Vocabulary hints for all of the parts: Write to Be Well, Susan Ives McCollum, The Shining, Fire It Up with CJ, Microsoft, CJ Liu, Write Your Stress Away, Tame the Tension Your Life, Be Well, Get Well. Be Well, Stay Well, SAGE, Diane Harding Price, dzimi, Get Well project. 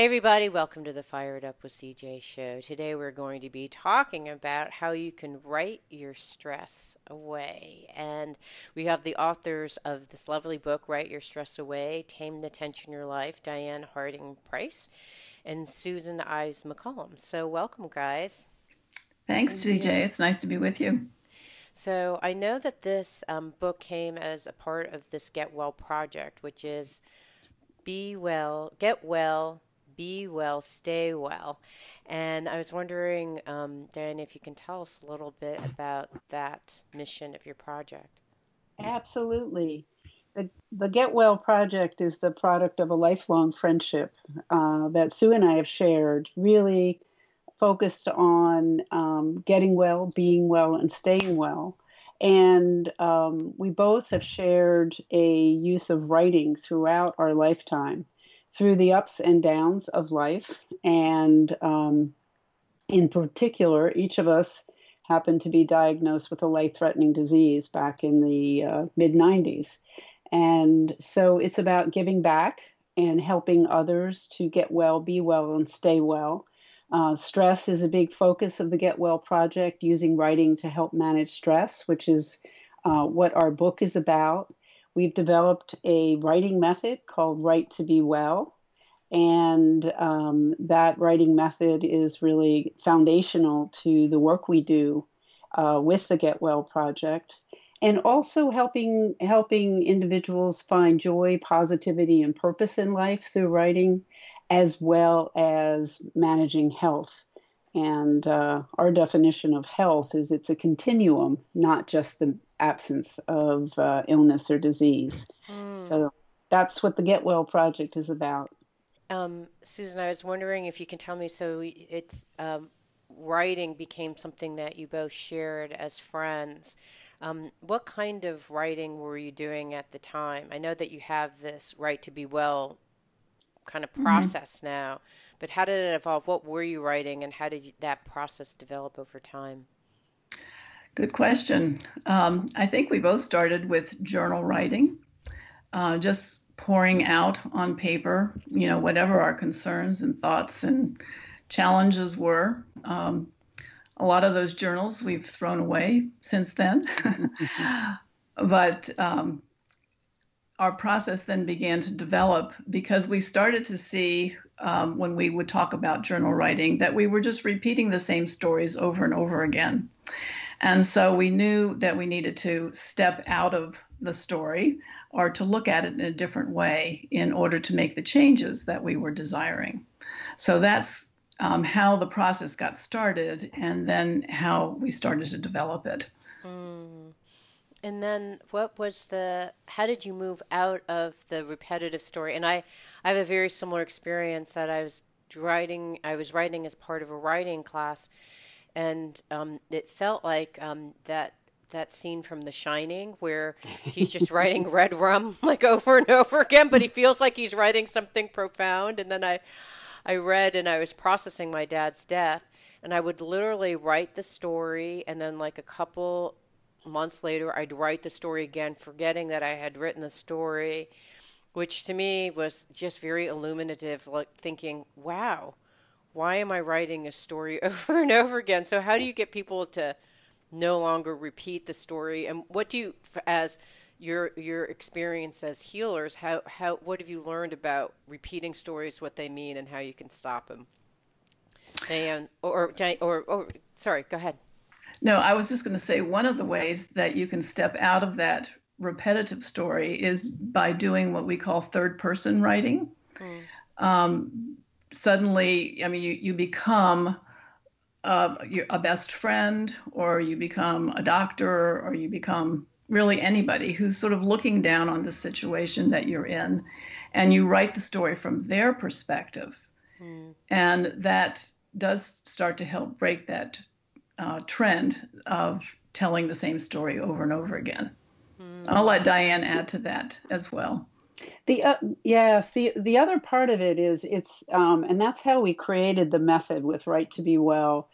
Hey everybody, welcome to the Fire It Up with CJ show. Today we're going to be talking about how you can write your stress away. And we have the authors of this lovely book, Write Your Stress Away, Tame the Tension Your Life, Diane Harding Price, and Susan Ives McCollum. So welcome, guys. Thanks, CJ. It's nice to be with you. So I know that this book came as a part of this Get Well project, which is Be Well, Get Well, Be Well, Stay Well. And I was wondering, Diane, if you can tell us a little bit about that mission of your project. Absolutely. The Get Well project is the product of a lifelong friendship that Sue and I have shared, really focused on getting well, being well, and staying well. And we both have shared a use of writing throughout our lifetime, through the ups and downs of life. And in particular, each of us happened to be diagnosed with a life-threatening disease back in the mid-90s. And so it's about giving back and helping others to get well, be well, and stay well. Stress is a big focus of the Get Well project, using writing to help manage stress, which is what our book is about. We've developed a writing method called Write to Be Well, and that writing method is really foundational to the work we do with the Get Well project, and also helping individuals find joy, positivity, and purpose in life through writing, as well as managing health. And our definition of health is it's a continuum, not just the absence of illness or disease. So that's what the Get Well project is about. Susan, I was wondering if you can tell me, so it's writing became something that you both shared as friends. What kind of writing were you doing at the time? I know that you have this Write to Be Well kind of process now, but how did it evolve? What were you writing, and how did that process develop over time? Good question. I think we both started with journal writing, just pouring out on paper, you know, whatever our concerns and thoughts and challenges were. A lot of those journals we've thrown away since then, but our process then began to develop because we started to see when we would talk about journal writing that we were just repeating the same stories over and over again. And so we knew that we needed to step out of the story or to look at it in a different way in order to make the changes that we were desiring. So that's how the process got started, and then how we started to develop it. And then what was the, how did you move out of the repetitive story? And I have a very similar experience that I was writing as part of a writing class. And it felt like that scene from The Shining where he's just writing red rum like over and over again, but he feels like he's writing something profound. And then I read, and I was processing my dad's death, and I would literally write the story, and then like a couple months later I'd write the story again, forgetting that I had written the story, which to me was just very illuminative, like thinking, wow, why am I writing a story over and over again? So how do you get people to no longer repeat the story? And what do you, as your experience as healers, what have you learned about repeating stories, what they mean, and how you can stop them? And, sorry, go ahead. No, I was just going to say one of the ways that you can step out of that repetitive story is by doing what we call third-person writing. Suddenly, I mean, you become a best friend, or you become a doctor, or you become really anybody who's sort of looking down on the situation that you're in, and you write the story from their perspective. And that does start to help break that trend of telling the same story over and over again. I'll let Diane add to that as well. The other part of it is it's, and that's how we created the method with Write to Be Well,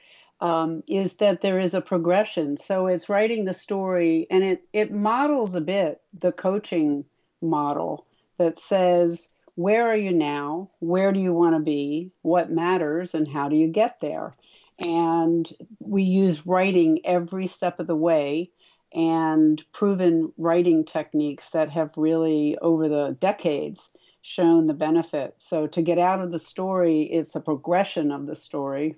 is that there is a progression. So it's writing the story, and it models a bit the coaching model that says where are you now? Where do you want to be? What matters and how do you get there? And we use writing every step of the way and proven writing techniques that have really, over the decades, shown the benefit. So to get out of the story, it's a progression of the story.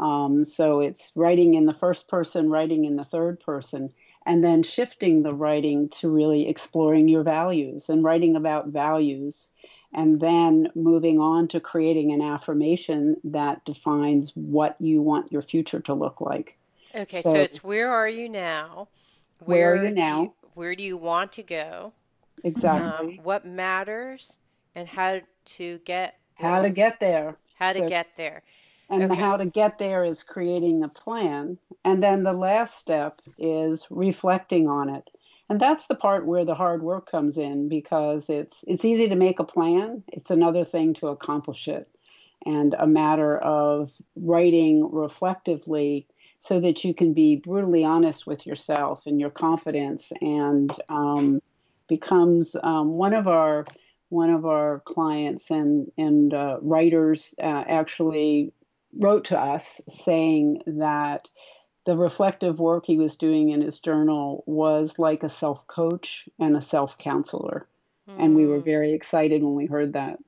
So it's writing in the first person, writing in the third person, and then shifting the writing to really exploring your values and writing about values, and then moving on to creating an affirmation that defines what you want your future to look like. Okay, so it's where are you now? Where are you now? Where do you want to go? Exactly. What matters and how to get there. How to get there. And the how to get there is creating a plan. And then the last step is reflecting on it. And that's the part where the hard work comes in, because it's easy to make a plan. It's another thing to accomplish it. And a matter of writing reflectively so that you can be brutally honest with yourself and your confidence, and becomes one of our clients and writers actually wrote to us saying that the reflective work he was doing in his journal was like a self-coach and a self-counselor. Mm. And we were very excited when we heard that.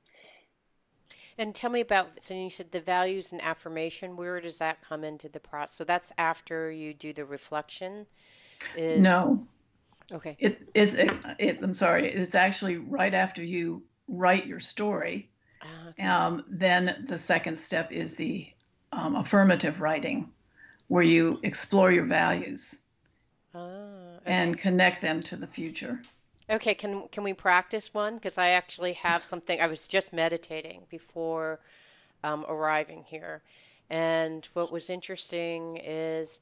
And tell me about, so you said the values and affirmation, where does that come into the process? So that's after you do the reflection? No. Okay. It's actually right after you write your story. Okay. Then the second step is the affirmative writing, where you explore your values and connect them to the future. Okay, can we practice one? Because I actually have something. I was just meditating before arriving here, and what was interesting is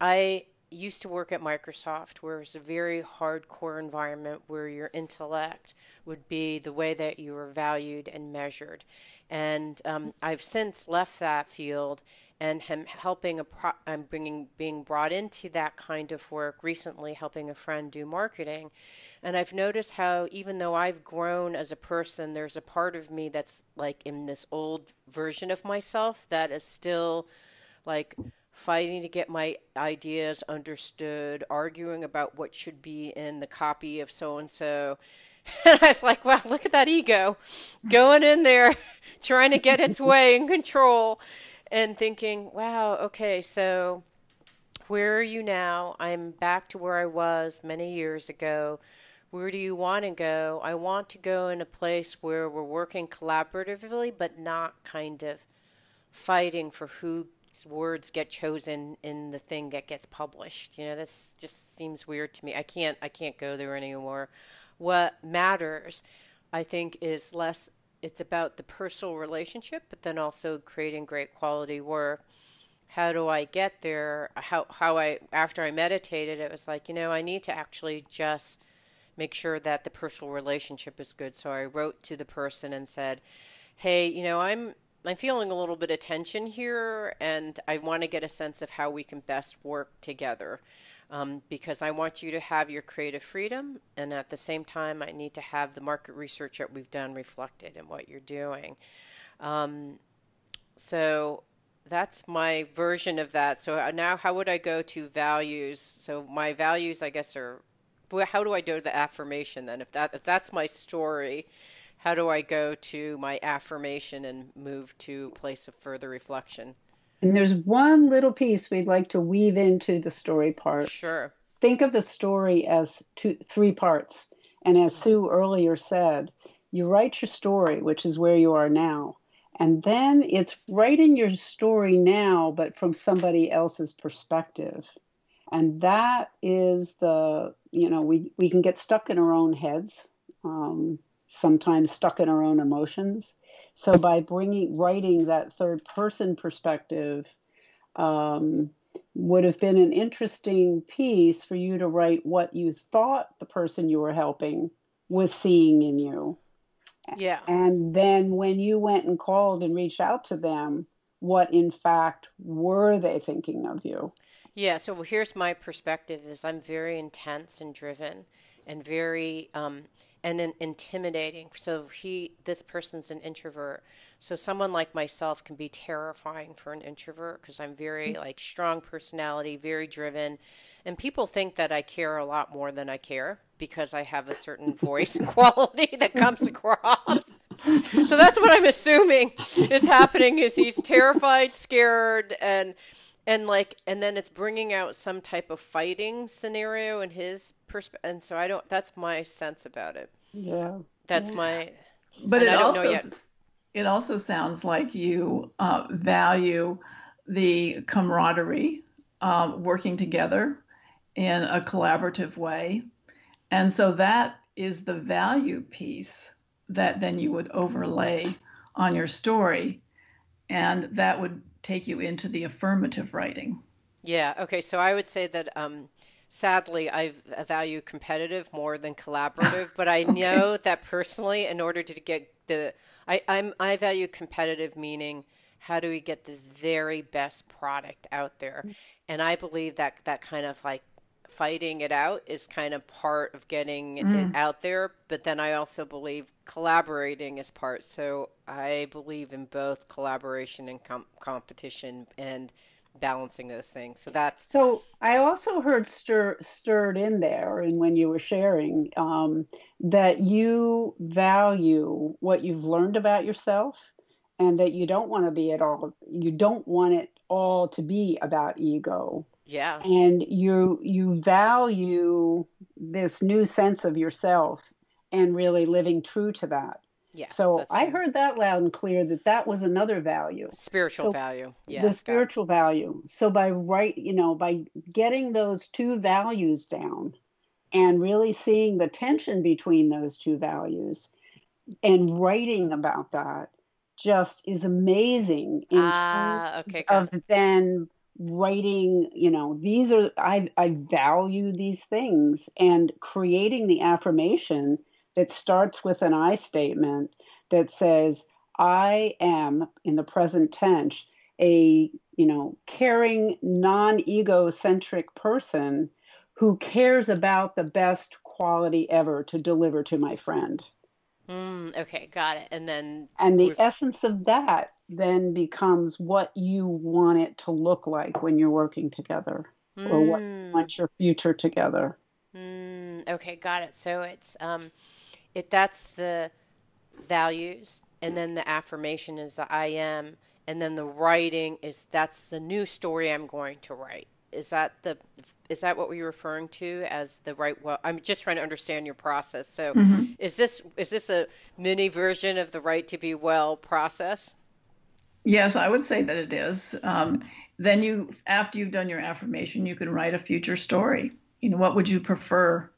I used to work at Microsoft, where it's a very hardcore environment where your intellect would be the way that you were valued and measured. And I've since left that field and am being brought into that kind of work recently, helping a friend do marketing. And I've noticed how, even though I've grown as a person, there's a part of me that's like in this old version of myself that is still like fighting to get my ideas understood, arguing about what should be in the copy of so-and-so. And I was like, wow, look at that ego going in there, trying to get its way and control, and thinking, wow, okay, so where are you now? I'm back to where I was many years ago. Where do you want to go? I want to go in a place where we're working collaboratively, but not kind of fighting for who words get chosen in the thing that gets published. You know, that's just seems weird to me. I can't go there anymore. What matters, I think, is less, it's about the personal relationship, but then also creating great quality work. How do I get there? After I meditated, it was like, you know, I need to actually just make sure that the personal relationship is good. So I wrote to the person and said, hey, you know, I'm feeling a little bit of tension here, and I want to get a sense of how we can best work together, because I want you to have your creative freedom, and at the same time, I need to have the market research that we've done reflected in what you're doing. So that's my version of that. So now how would I go to values? So my values, I guess, are, how do I go to the affirmation then? If that's my story, how do I go to my affirmation and move to a place of further reflection? And there's one little piece we'd like to weave into the story part. Sure. Think of the story as three parts. And as Sue earlier said, you write your story, which is where you are now. And then it's writing your story now, but from somebody else's perspective. And that is the, you know, we can get stuck in our own heads. Sometimes stuck in our own emotions. So by writing that third person perspective would have been an interesting piece for you to write what you thought the person you were helping was seeing in you. Yeah. And then when you went and called and reached out to them, what in fact were they thinking of you? Yeah, so here's my perspective is I'm very intense and driven and very and then intimidating. So this person's an introvert. So someone like myself can be terrifying for an introvert because I'm very strong personality, very driven. And people think that I care a lot more than I care because I have a certain voice and quality that comes across. So that's what I'm assuming is happening, is he's terrified, scared, and then it's bringing out some type of fighting scenario in his perspective. And so I don't, that's my sense about it. Yeah. That's my, but it also sounds like you value the camaraderie, working together in a collaborative way. And so that is the value piece that then you would overlay on your story, and that would take you into the affirmative writing. Yeah. Okay. So I would say that, sadly, I value competitive more than collaborative, but I know that personally, in order to get the, I value competitive, meaning how do we get the very best product out there? And I believe that that kind of fighting it out is kind of part of getting it out there. But then I also believe collaborating is part. So I believe in both collaboration and competition and balancing those things. So that's. So I also heard stirred in there, and when you were sharing, that you value what you've learned about yourself, and that you don't want to be at all. You don't want it all to be about ego. Yeah. And you value this new sense of yourself and really living true to that. Yes. So I heard that loud and clear, that that was another value. Spiritual value. Yeah. The spiritual value. So by getting those two values down and really seeing the tension between those two values and writing about that just is amazing in terms of then writing, these are, I value these things, and creating the affirmation that starts with an I statement that says, I am, in the present tense, a, caring, non-egocentric person who cares about the best quality ever to deliver to my friend. Okay. Got it. And then. And the essence of that then becomes what you want it to look like when you're working together, or what you want your future together. Okay, got it. So it's that's the values, and then the affirmation is the I am, and then the writing is that's the new story I'm going to write. Is that what we're referring to as the Write Well? I'm just trying to understand your process. So is this a mini version of the Write to Be Well process? Yes, I would say that it is. Then after you've done your affirmation, you can write a future story. What would you prefer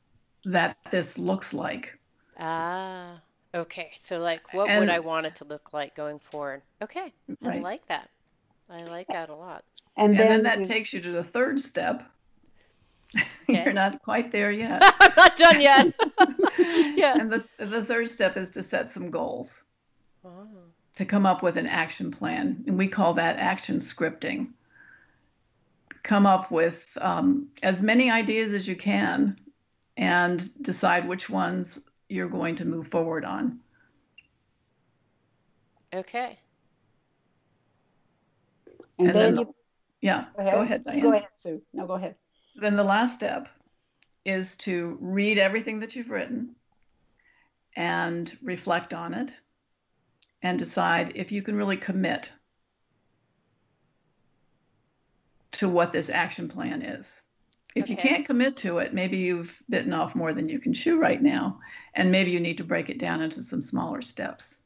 that this looks like? Okay. So what would I want it to look like going forward? Okay. Right. I like that. I like that a lot. And then that takes you to the third step. Okay. You're not quite there yet. I'm not done yet. Yes. And the third step is to set some goals. Oh. To come up with an action plan. And we call that action scripting. Come up with as many ideas as you can and decide which ones you're going to move forward on. Okay. And then go ahead, Diane. Go ahead, Sue. No, go ahead. Then the last step is to read everything that you've written and reflect on it, and decide if you can really commit to what this action plan is. If you can't commit to it, maybe you've bitten off more than you can chew right now, and maybe you need to break it down into some smaller steps.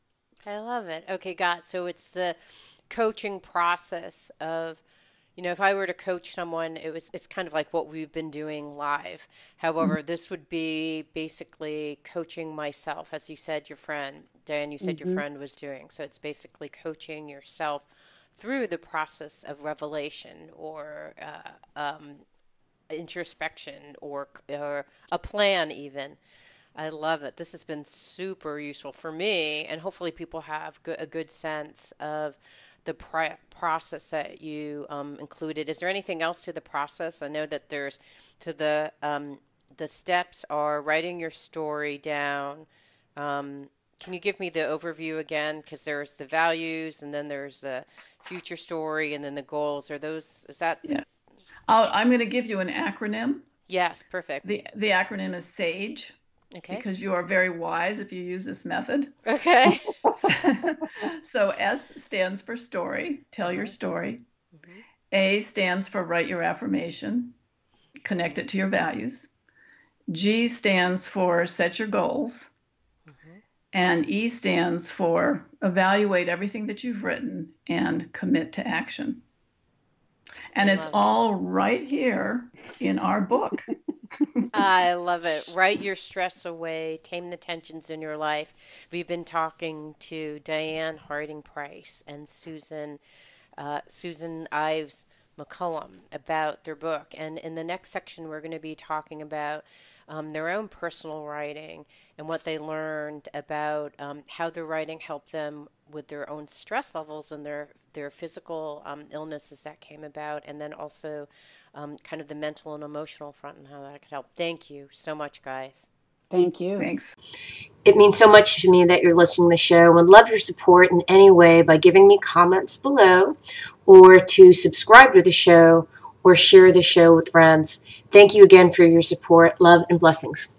I love it. Okay, got it. So it's the coaching process of, if I were to coach someone, it's kind of like what we've been doing live. However, this would be basically coaching myself, as you said, your friend, Diane, you said your friend was doing. So it's basically coaching yourself through the process of revelation or introspection or a plan even. I love it. This has been super useful for me, and hopefully people have a good sense of the process that you included. Is there anything else to the process? I know that there's to the The steps are writing your story down. Can you give me the overview again? Because there's the values, and then there's the future story, and then the goals. Are those, is that? Yeah. I'm going to give you an acronym. Yes, perfect. The acronym is SAGE. Okay. Because you are very wise if you use this method. Okay. So S stands for story, tell your story. Mm-hmm. A stands for write your affirmation, connect it to your values. G stands for set your goals. Mm-hmm. And E stands for evaluate everything that you've written and commit to action. And it's all right here in our book. I love it. Write Your Stress Away, Tame the Tensions in Your Life. We've been talking to Diane Harding Price and Susan Ives McCollum about their book. And in the next section, we're going to be talking about their own personal writing and what they learned about how their writing helped them with their own stress levels and their physical illnesses that came about, and then also kind of the mental and emotional front and how that could help. Thank you so much, guys. Thank you. Thanks. It means so much to me that you're listening to the show. I would love your support in any way by giving me comments below, or to subscribe to the show, or share the show with friends. Thank you again for your support, love, and blessings.